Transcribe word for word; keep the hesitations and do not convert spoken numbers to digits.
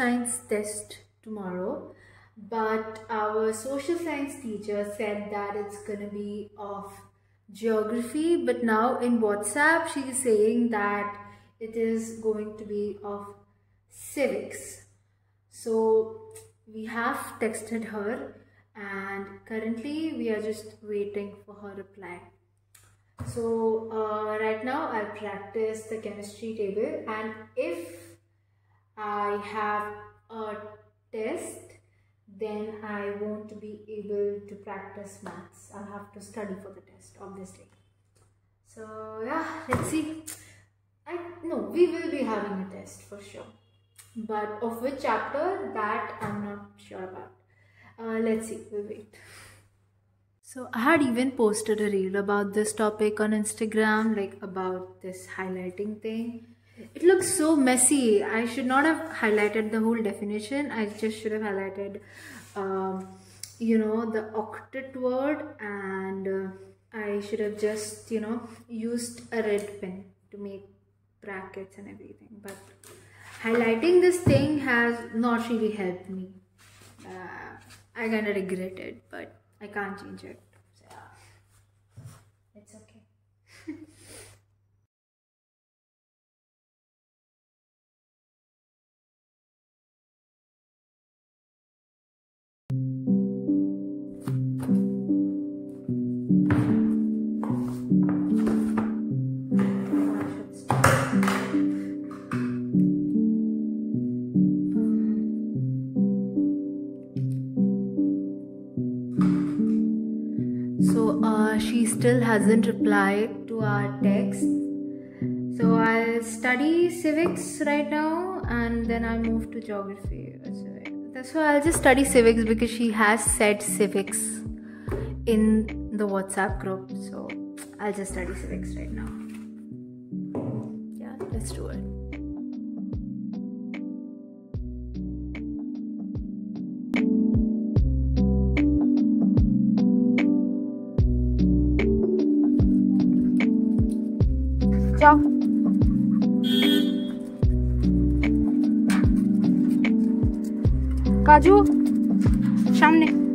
science test tomorrow, but our social science teacher said that it's gonna be of geography, but now in WhatsApp she is saying that it is going to be of civics. So we have texted her and currently we are just waiting for her reply. So uh, right now I practice the chemistry table, and if I have a test then I won't be able to practice maths. I'll have to study for the test, obviously. So yeah, let's see. I no, we will be having a test for sure, but of which chapter, that I'm not sure about. Uh, let's see, we'll wait. So I had even posted a reel about this topic on Instagram, like about this highlighting thing. It looks so messy. I should not have highlighted the whole definition. I just should have highlighted, um, you know, the octet word, and uh, I should have just, you know, used a red pen to make brackets and everything. But highlighting this thing has not really helped me. Uh, I kind of regret it, but I can't change it. So yeah, it's okay. She still hasn't replied to our text, so I'll study civics right now and then I'll move to geography. That's why I'll just study civics, because she has said civics in the WhatsApp group, so I'll just study civics right now. Yeah, let's do it. Ciao. Kaju samne.